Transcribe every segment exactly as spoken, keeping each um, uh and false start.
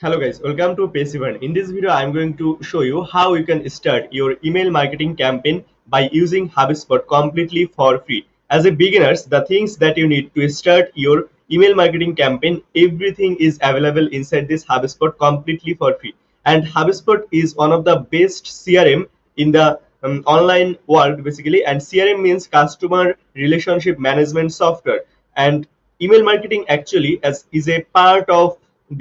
Hello guys, welcome to Passivern. In this video, I'm going to show you how you can start your email marketing campaign by using HubSpot completely for free. As a beginners, the things that you need to start your email marketing campaign, everything is available inside this HubSpot completely for free. And HubSpot is one of the best C R M in the um, online world basically. And C R M means customer relationship management software. And email marketing actually as is a part of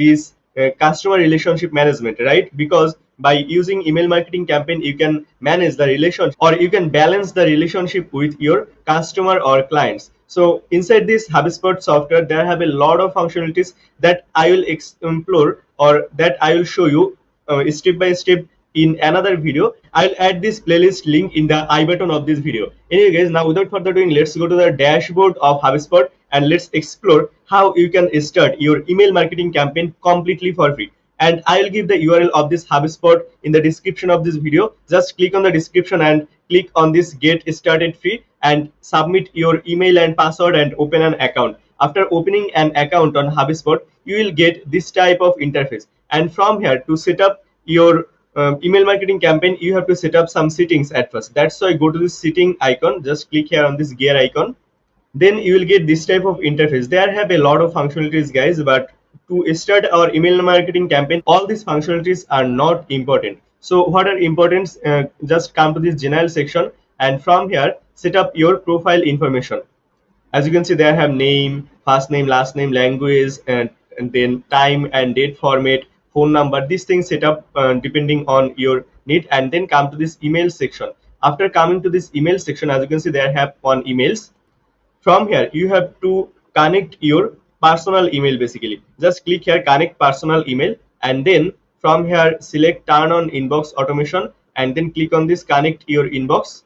this Uh, customer relationship management, right? Because by using email marketing campaign, you can manage the relationship or you can balance the relationship with your customer or clients. So inside this HubSpot software, there have a lot of functionalities that I will explore or that I will show you uh, step by step in another video. I'll add this playlist link in the I button of this video. Anyway guys, now without further doing, let's go to the dashboard of HubSpot and let's explore how you can start your email marketing campaign completely for free. And I'll give the U R L of this HubSpot in the description of this video. Just click on the description and click on this get started free and submit your email and password and open an account. After opening an account on HubSpot, you will get this type of interface. And from here, to set up your um, email marketing campaign, you have to set up some settings at first. That's why go to the setting icon, just click here on this gear icon. Then you will get this type of interface. There have a lot of functionalities guys, but to start our email marketing campaign, all these functionalities are not important. So what are important? Uh, just come to this general section and from here, set up your profile information. As you can see, there have name, first name, last name, language, and, and then time and date format, phone number. These things set up uh, depending on your need. And then come to this email section. After coming to this email section, as you can see, there have one emails. From here, you have to connect your personal email basically. Just click here, connect personal email, and then from here, select turn on inbox automation, and then click on this connect your inbox,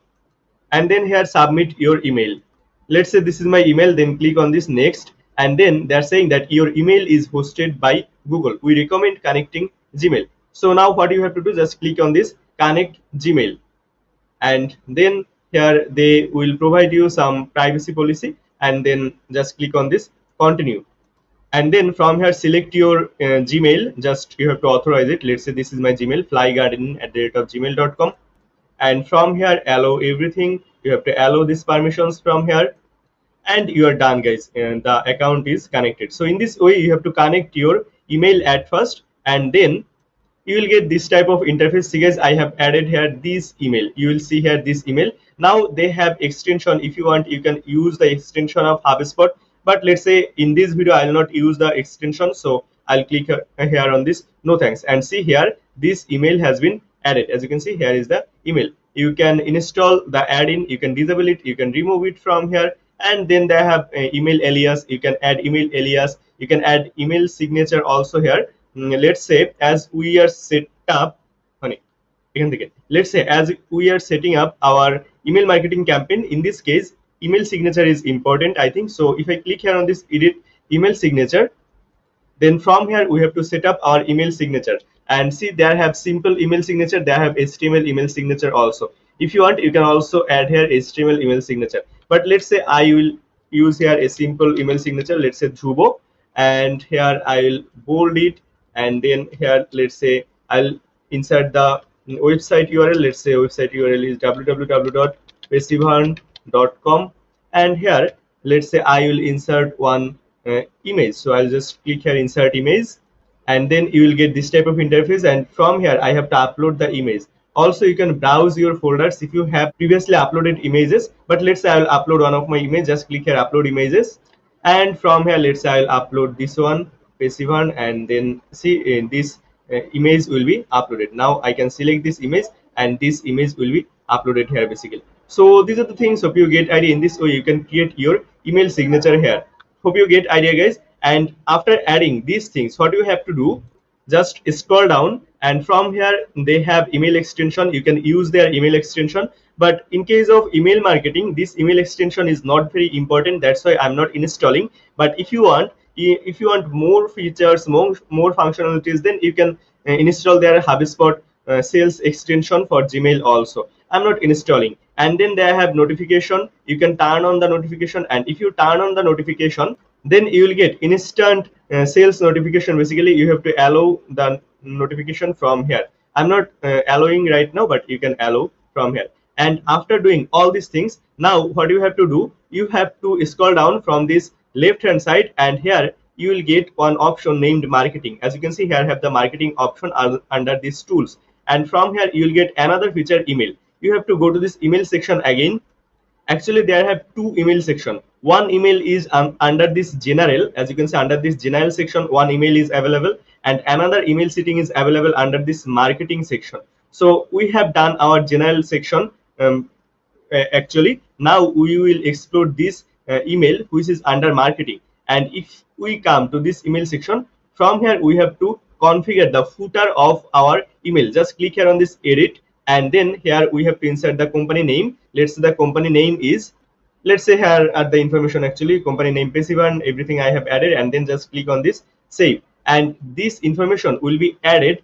and then here submit your email. Let's say this is my email, then click on this next, and then they're saying that your email is hosted by Google. We recommend connecting Gmail. So now what you have to do, just click on this connect Gmail, and then here they will provide you some privacy policy, and then just click on this continue, and then from here select your uh, Gmail. Just you have to authorize it. Let's say this is my Gmail, flygarden at the rate of gmail dot com, and from here allow everything. You have to allow these permissions from here, and you are done guys, and the account is connected. So in this way you have to connect your email at first, and then you will get this type of interface. See guys, I have added here this email. You will see here this email. Now they have extension. If you want, you can use the extension of HubSpot, but let's say in this video I will not use the extension, so I'll click here on this no thanks, and see here this email has been added. As you can see, here is the email. You can install the add-in, you can disable it, you can remove it from here, and then they have email alias. You can add email alias, you can add email signature also here. Let's say as we are set up let's say as we are setting up our email marketing campaign, in this case email signature is important, I think. So if I click here on this edit email signature, then from here we have to set up our email signature, and see there have simple email signature, there have H T M L email signature also. If you want, you can also add here H T M L email signature, but let's say I will use here a simple email signature. Let's say Dhrubo, and here I will bold it, and then here let's say I'll insert the website U R L. Let's say website U R L is w w w dot passivern dot com, and here let's say I will insert one uh, image. So I'll just click here insert image, and then you will get this type of interface, and from here I have to upload the image. Also you can browse your folders if you have previously uploaded images, but let's say I will upload one of my images. Just click here upload images, and from here let's say I will upload this one, Passivern, and then see in this Uh, image will be uploaded. Now I can select this image, and this image will be uploaded here basically. So these are the things. Hope you get idea. In this way you can create your email signature here. Hope you get idea guys. And after adding these things, what you have to do, just scroll down, and from here they have email extension. You can use their email extension, but in case of email marketing, this email extension is not very important. That's why I'm not installing. But if you want if you want more features, more more functionalities, then you can uh, install their HubSpot uh, sales extension for Gmail also. I'm not installing. And then they have notification. You can turn on the notification, and if you turn on the notification, then you will get instant uh, sales notification. Basically, you have to allow the notification from here. I'm not uh, allowing right now, but you can allow from here. And after doing all these things, now what you have to do, you have to scroll down from this left hand side, and here you will get one option named marketing. As you can see, here I have the marketing option under these tools, and from here you will get another feature, email. You have to go to this email section again. Actually, there have two email section. One email is um, under this general. As you can see, under this general section, one email is available, and another email setting is available under this marketing section. So we have done our general section. Um, actually, now we will explore this uh, email, which is under marketing. And if we come to this email section, from here we have to configure the footer of our email. Just click here on this edit, and then here we have to insert the company name. Let's say the company name is, let's say here at the information, actually company name Passivern, everything I have added, and then just click on this save. And this information will be added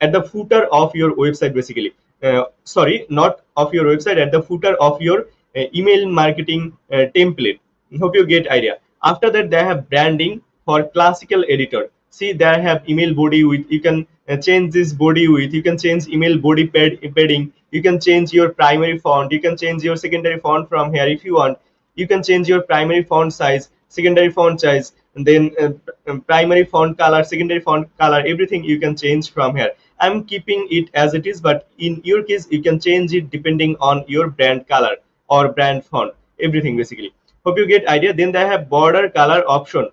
at the footer of your website, basically. Uh, sorry, not of your website, at the footer of your uh, email marketing uh, template. Hope you get idea. After that, they have branding for classical editor. See, they have email body width. You can uh, change this body width. You can change email body pad, padding. You can change your primary font. You can change your secondary font from here if you want. You can change your primary font size, secondary font size, and then uh, primary font color, secondary font color, everything you can change from here. I'm keeping it as it is, but in your case, you can change it depending on your brand color or brand font, everything basically. Hope you get idea. Then they have border color option.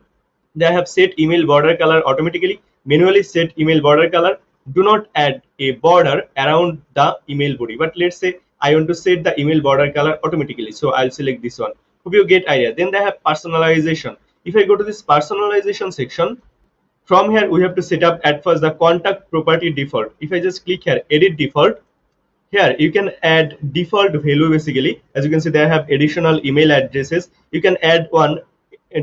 They have set email border color automatically, manually set email border color. Do not add a border around the email body. But let's say I want to set the email border color automatically. So I'll select this one. Hope you get idea. Then they have personalization. If I go to this personalization section, from here we have to set up at first the contact property default. If I just click here, edit default, here you can add default value basically. As you can see, they have additional email addresses. You can add one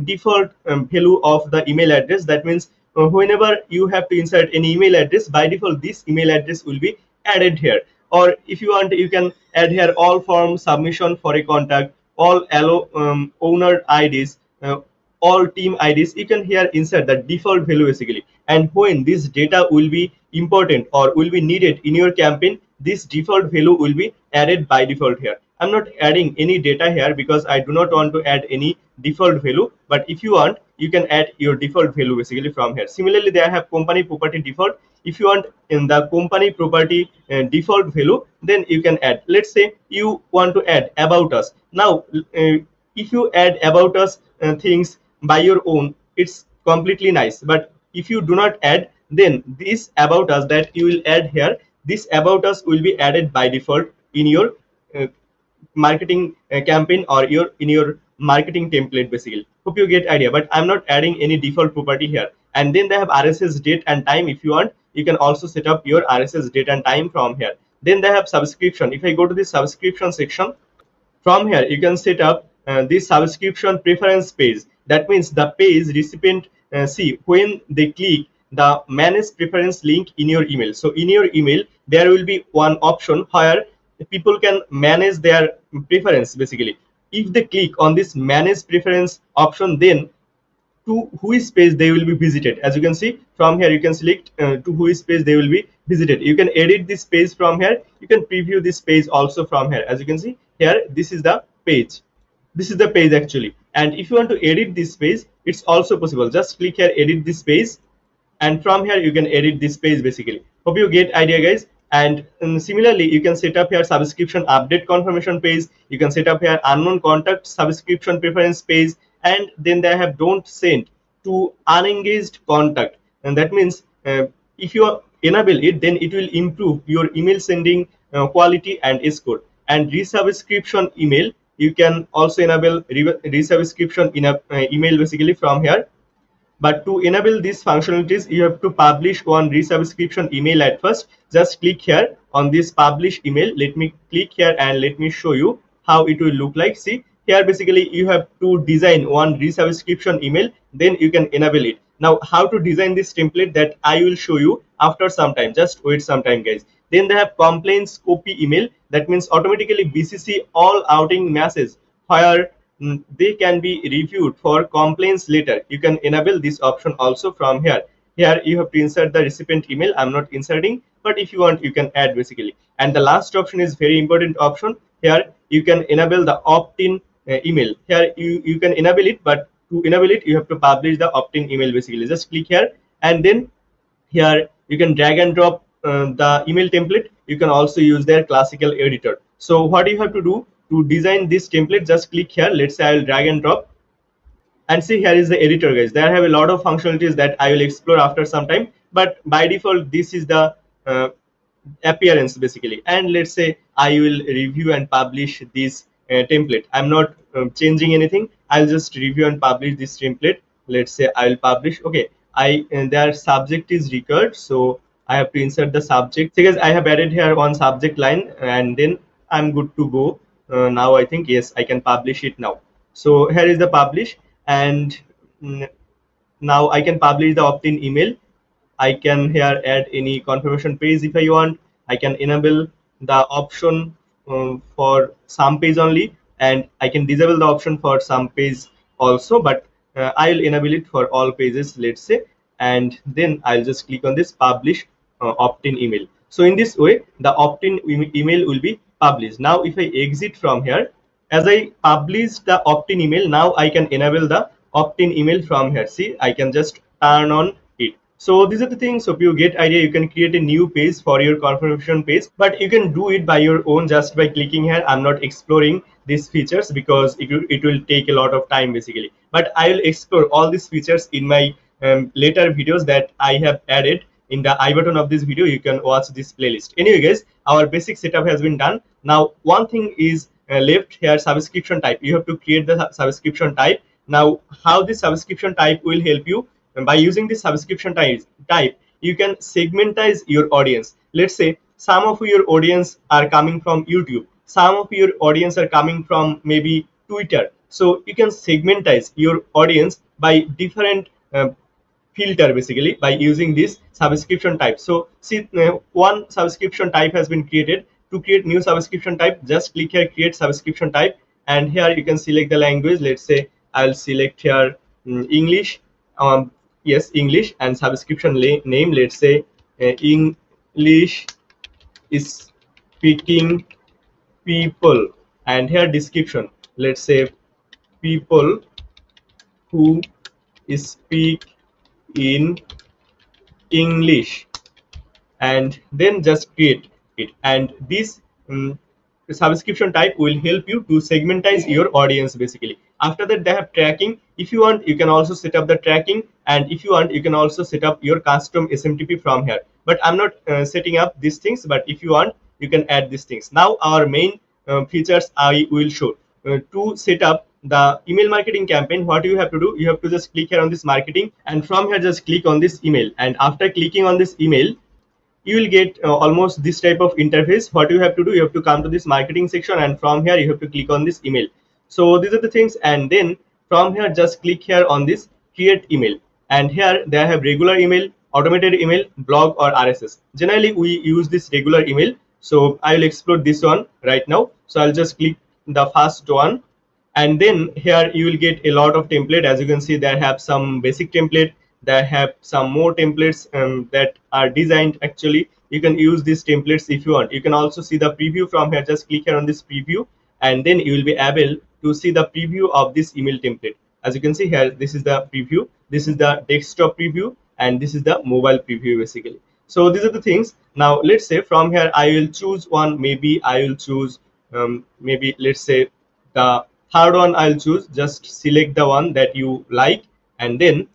default um, value of the email address. That means uh, whenever you have to insert an email address, by default this email address will be added here. Or if you want, you can add here all form submission for a contact, all allow um, owner I Ds, uh, all team I Ds. You can here insert the default value basically, and when this data will be important or will be needed in your campaign, this default value will be added by default here. I'm not adding any data here because I do not want to add any default value, but if you want, you can add your default value basically from here. Similarly, they have company property default. If you want in the company property uh, default value, then you can add. Let's say you want to add about us. Now uh, if you add about us uh, things by your own, it's completely nice, but if you do not add, then this about us that you will add here, this about us will be added by default in your uh, marketing uh, campaign or your in your marketing template basically. Hope you get idea. But I'm not adding any default property here. And then they have R S S date and time. If you want, you can also set up your R S S date and time from here. Then they have subscription. If I go to the subscription section, from here you can set up uh, this subscription preference page. That means the page recipient uh, see when they click the manage preference link in your email. So in your email, there will be one option where people can manage their preference basically. If they click on this manage preference option, then to whose page they will be visited. As you can see from here, you can select uh, to whose page they will be visited. You can edit this page from here. You can preview this page also from here. As you can see here, this is the page. This is the page actually. And if you want to edit this page, it's also possible. Just click here, edit this page, and from here you can edit this page basically. Hope you get idea, guys. And um, similarly, you can set up here subscription update confirmation page. You can set up here unknown contact subscription preference page, and then they have don't send to unengaged contact. And that means uh, if you enable it, then it will improve your email sending uh, quality and escort. And resubscription email, you can also enable resubscription in a, uh, email basically from here. But to enable these functionalities, you have to publish one resubscription email at first. Just click here on this publish email. Let me click here and let me show you how it will look like. See here, basically you have to design one resubscription email, then you can enable it. Now how to design this template, that I will show you after some time. Just wait some time, guys. Then they have complaints copy email. That means automatically B C C all outing messages where they can be reviewed for complaints later. You can enable this option also from here. Here you have to insert the recipient email. I'm not inserting, but if you want, you can add basically. And the last option is very important option. Here you can enable the opt-in uh, email. Here you, you can enable it, but to enable it, you have to publish the opt-in email basically. Just click here, and then here you can drag and drop uh, the email template. You can also use their classical editor. So what you have to do to design this template, just click here. Let's say I will drag and drop, and see, here is the editor, guys. There have a lot of functionalities that I will explore after some time, but by default this is the uh, appearance basically. And let's say I will review and publish this uh, template. I'm not um, changing anything. I'll just review and publish this template. Let's say I will publish. Okay, I and their subject is required, so I have to insert the subject. So guys, I have added here one subject line, and then I'm good to go. Uh, now I think, yes, I can publish it now. So here is the publish, and mm, now I can publish the opt-in email. I can here add any confirmation page if I want. I can enable the option um, for some page only, and I can disable the option for some page also, but uh, I'll enable it for all pages, let's say, and then I'll just click on this publish uh, opt-in email. So in this way, the opt-in e email will be publish. Now if I exit from here, as I publish the opt-in email, now I can enable the opt-in email from here. See, I can just turn on it. So these are the things. Hope you get idea. You can create a new page for your confirmation page, but you can do it by your own just by clicking here. I'm not exploring these features because it will, it will take a lot of time basically, but I will explore all these features in my um, later videos that I have added. In the I button of this video, you can watch this playlist. Anyway, guys, our basic setup has been done. Now, one thing is uh, left here, subscription type. You have to create the sub subscription type. Now, how this subscription type will help you? And by using this subscription type, type, you can segmentize your audience. Let's say some of your audience are coming from YouTube. Some of your audience are coming from maybe Twitter. So you can segmentize your audience by different uh, filter basically by using this subscription type. So see, one subscription type has been created. To create new subscription type, just click here, create subscription type, and here you can select the language. Let's say I'll select here um, English, um yes English, and subscription name, let's say uh, English is speaking people, and here description, let's say people who speak in English, and then just create it. And this um, subscription type will help you to segmentize your audience basically. After that, they have tracking. If you want, you can also set up the tracking, and if you want, you can also set up your custom S M T P from here, but I'm not uh, setting up these things, but if you want, you can add these things. Now our main uh, features I will show. Uh, to set up the email marketing campaign, what you have to do, you have to just click here on this marketing, and from here just click on this email, and after clicking on this email you will get uh, almost this type of interface. What you have to do, you have to come to this marketing section, and from here you have to click on this email. So these are the things, and then from here just click here on this create email, and here they have regular email, automated email, blog or R S S. Generally we use this regular email, so I will explore this one right now. So I'll just click the first one, and then here you will get a lot of template. As you can see, there have some basic template, there have some more templates um, that are designed. Actually you can use these templates if you want. You can also see the preview from here. Just click here on this preview, and then you will be able to see the preview of this email template. As you can see here, this is the preview, this is the desktop preview, and this is the mobile preview basically. So these are the things. Now let's say from here I will choose one. Maybe I will choose um, maybe let's say the third one I'll choose. Just select the one that you like, and then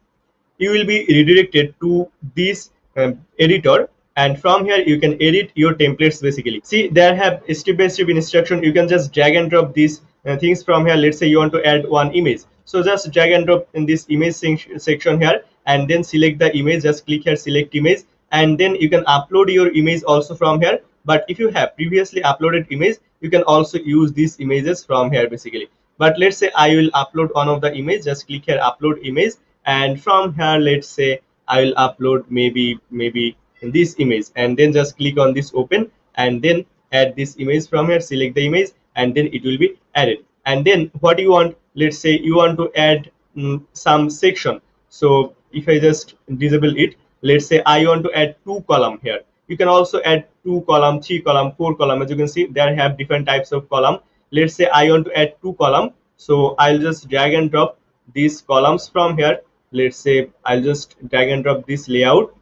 you will be redirected to this um, editor, and from here you can edit your templates basically. See, there have step-by-step instruction. You can just drag and drop these uh, things from here. Let's say you want to add one image, so just drag and drop in this image section here, and then select the image. Just click here, select image, and then you can upload your image also from here. But if you have previously uploaded image, you can also use these images from here basically. But let's say I will upload one of the image. Just click here, upload image, and from here let's say I will upload maybe maybe this image, and then just click on this open, and then add this image from here. Select the image, and then it will be added. And then what you want, let's say you want to add um, some section. So if I just disable it, let's say I want to add two column here. You can also add two column, three column, four column. As you can see, there have different types of column. Let's say I want to add two column. So I'll just drag and drop these columns from here. Let's say I'll just drag and drop this layout.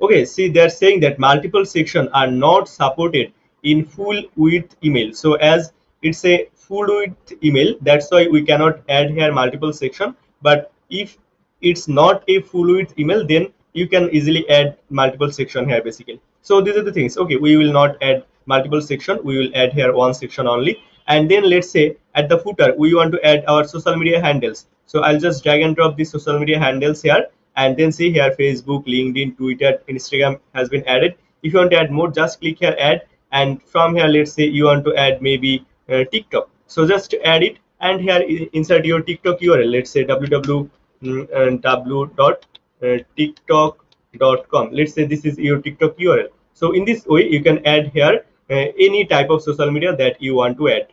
Okay, see, they're saying that multiple sections are not supported in full width email. So as it's a full width email, that's why we cannot add here multiple section. But if it's not a full width email, then you can easily add multiple section here basically. So these are the things. Okay, we will not add multiple section. We will add here one section only. And then let's say at the footer, we want to add our social media handles. So I'll just drag and drop these social media handles here. And then see here, Facebook, LinkedIn, Twitter, Instagram has been added. If you want to add more, just click here add. And from here, let's say you want to add maybe uh, TikTok. So just add it and here insert your TikTok U R L. Let's say w w w dot tiktok dot com. Let's say this is your TikTok U R L. So in this way, you can add here uh, any type of social media that you want to add.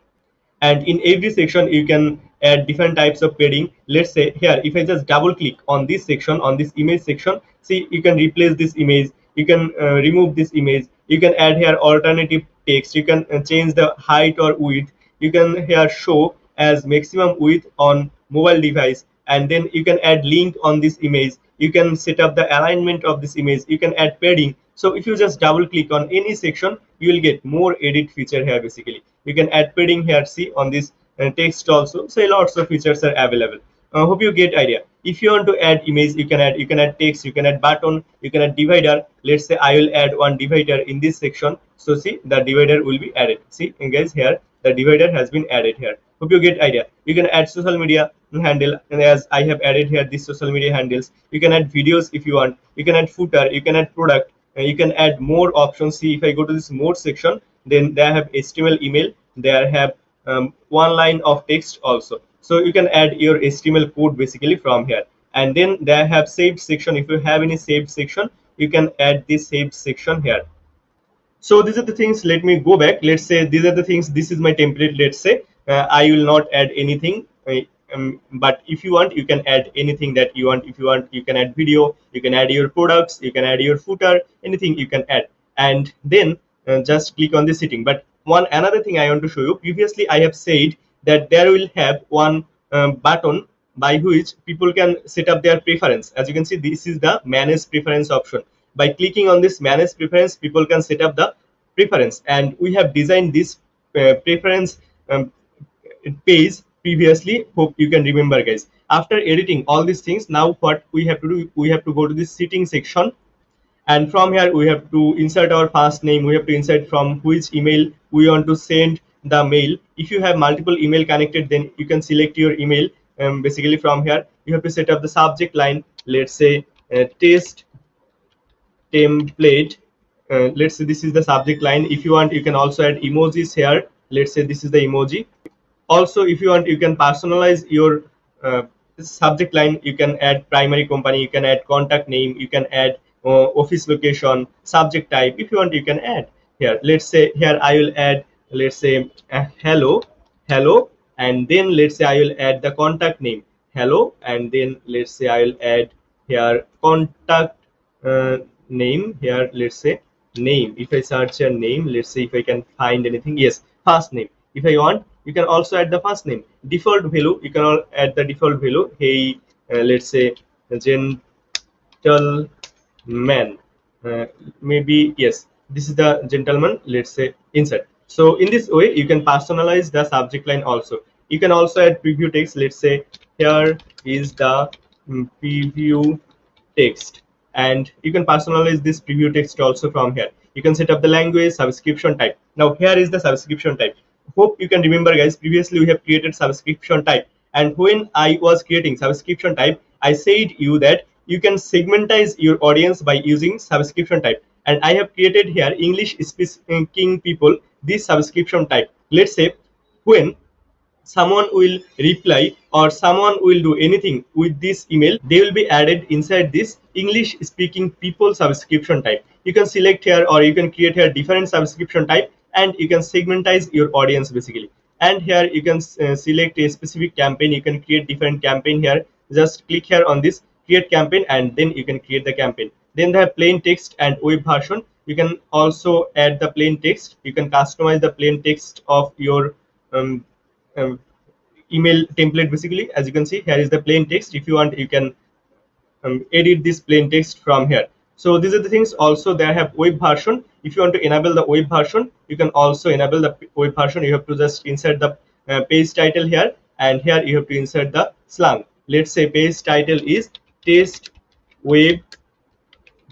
And in every section, you can add different types of padding. Let's say here, if I just double click on this section, on this image section, see, you can replace this image, you can uh, remove this image, you can add here alternative text, you can uh, change the height or width, you can here show as maximum width on mobile device, and then you can add link on this image, you can set up the alignment of this image, you can add padding. So if you just double click on any section, you will get more edit feature here basically. You can add padding here, see, on this and text also. So lots of features are available. I uh, hope you get idea. If you want to add image, you can add, you can add text, you can add button, you can add divider. Let's say I will add one divider in this section. So see, the divider will be added. See, and guys, here the divider has been added here. Hope you get idea. You can add social media handle, and as I have added here these social media handles. You can add videos if you want. You can add footer, you can add product, and you can add more options. See, if I go to this more section, then they have H T M L email, they have Um, one line of text also. So you can add your H T M L code basically from here. And then they have saved section. If you have any saved section, you can add this saved section here. So these are the things. Let me go back. Let's say these are the things. This is my template. Let's say uh, I will not add anything. Um, but if you want, you can add anything that you want. If you want, you can add video, you can add your products, you can add your footer, anything you can add. And then uh, just click on the setting. But one another thing I want to show you, previously I have said that there will have one um, button by which people can set up their preference. As you can see, this is the manage preference option. By clicking on this manage preference, people can set up the preference, and we have designed this uh, preference um, page previously. Hope you can remember, guys. After editing all these things, now what we have to do, we have to go to this setting section. And from here, we have to insert our first name. We have to insert from which email we want to send the mail. If you have multiple email connected, then you can select your email. Um, basically from here, you have to set up the subject line. Let's say uh, test template. Uh, let's say this is the subject line. If you want, you can also add emojis here. Let's say this is the emoji. Also, if you want, you can personalize your uh, subject line. You can add primary company. You can add contact name. You can add Uh, office location, subject type. If you want, you can add here. Let's say here I will add, let's say uh, hello, hello, and then let's say I will add the contact name, hello, and then let's say I will add here contact uh, name here. Let's say name. If I search a name, let's see if I can find anything. Yes, first name. If I want, you can also add the first name. Default value. You can all add the default value. Hey, uh, let's say gentle. man uh, maybe yes, this is the gentleman. Let's say insert. So in this way, you can personalize the subject line. Also, you can also add preview text. Let's say here is the preview text, and you can personalize this preview text also from here. You can set up the language, subscription type. Now here is the subscription type. Hope you can remember, guys, previously we have created subscription type, and when I was creating subscription type, I said you that you can segmentize your audience by using subscription type. And I have created here English speaking people, this subscription type. Let's say when someone will reply or someone will do anything with this email, they will be added inside this English speaking people subscription type. You can select here, or you can create here different subscription type, and you can segmentize your audience basically. and here you can uh, select a specific campaign. You can create different campaign here. Just click here on this create campaign and then you can create the campaign. Then they have plain text and web version. You can also add the plain text. You can customize the plain text of your um, um, email template. Basically, as you can see, here is the plain text. If you want, you can um, edit this plain text from here. So these are the things. Also, they have web version. If you want to enable the web version, you can also enable the web version. You have to just insert the uh, page title here, and here you have to insert the slang. Let's say page title is test web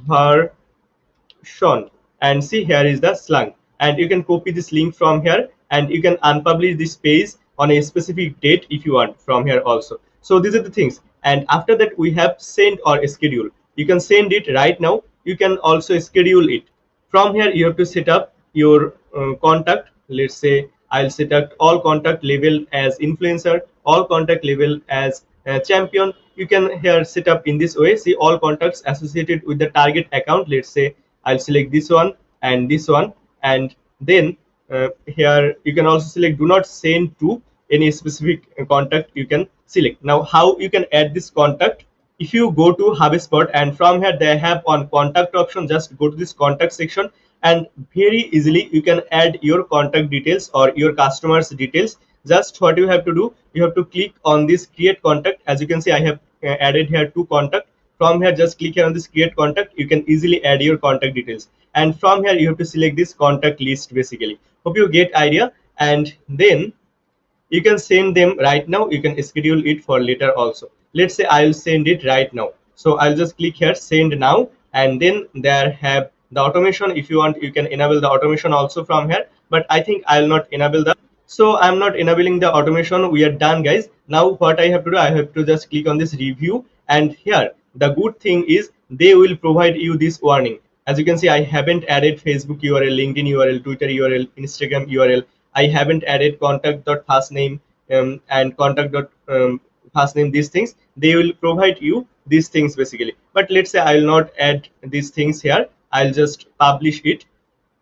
version, and see, here is the slang. And you can copy this link from here, and you can unpublish this page on a specific date if you want from here also. So these are the things. And after that, we have send or schedule. You can send it right now. You can also schedule it from here. You have to set up your um, contact. Let's say I'll set up all contact level as influencer, all contact level as uh, champion. You can here set up in this way. See, all contacts associated with the target account. Let's say I'll select this one and this one, and then uh, here you can also select do not send to any specific contact. You can select now how you can add this contact. If you go to HubSpot, and from here they have on contact option, just go to this contact section and very easily you can add your contact details or your customers details. Just what you have to do, you have to click on this create contact. As you can see, I have added here two contact. From here, just click here on this create contact. You can easily add your contact details, and from here you have to select this contact list. Basically, hope you get idea. And then you can send them right now. You can schedule it for later also. Let's say I'll send it right now. So I'll just click here send now, and then there have the automation. If you want, you can enable the automation also from here, but I think I'll not enable the. So I'm not enabling the automation. We are done, guys. Now what I have to do, I have to just click on this review, and here the good thing is they will provide you this warning. As you can see, I haven't added Facebook U R L, LinkedIn U R L, Twitter U R L, Instagram U R L. I haven't added contact.firstname um, and contact.firstname. Um, these things, they will provide you these things basically. But let's say I will not add these things here. I'll just publish it.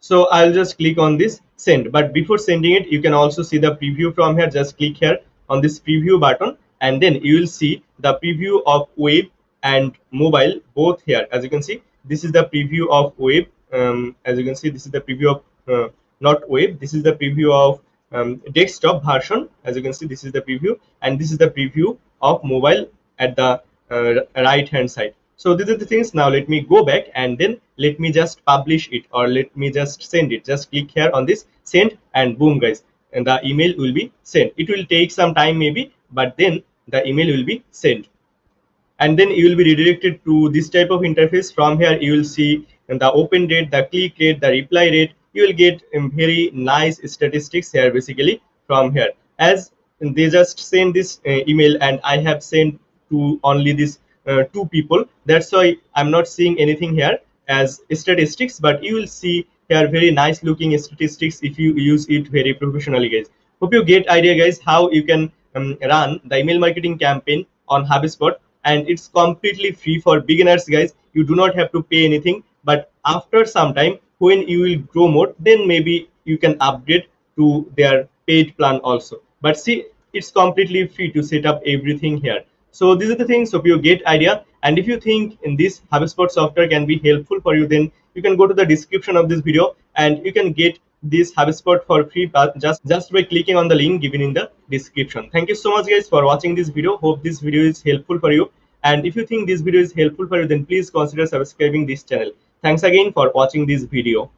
So I'll just click on this send. But before sending it, you can also see the preview from here. Just click here on this preview button, and then you will see the preview of web and mobile both here. As you can see, this is the preview of web. Um, as you can see, this is the preview of uh, not web. This is the preview of um, desktop version. As you can see, this is the preview, and this is the preview of mobile at the uh, right hand side. So these are the things. Now let me go back, and then let me just publish it, or let me just send it. Just click here on this send, and boom, guys, and the email will be sent. It will take some time maybe, but then the email will be sent, and then you will be redirected to this type of interface. From here you will see the open rate, the click rate, the reply rate. You will get very nice statistics here basically from here, as they just send this uh, email, and I have sent to only this uh, two people. That's why I'm not seeing anything here as statistics, but you will see here very nice looking statistics if you use it very professionally, guys. Hope you get idea, guys, how you can um, run the email marketing campaign on HubSpot, and it's completely free for beginners, guys. You do not have to pay anything, but after some time when you will grow more, then maybe you can upgrade to their paid plan also. But see, it's completely free to set up everything here. So these are the things. Hope you get idea. And if you think in this HubSpot software can be helpful for you, then you can go to the description of this video and you can get this HubSpot for free just just by clicking on the link given in the description. Thank you so much, guys, for watching this video. Hope this video is helpful for you. And if you think this video is helpful for you, then please consider subscribing this channel. Thanks again for watching this video.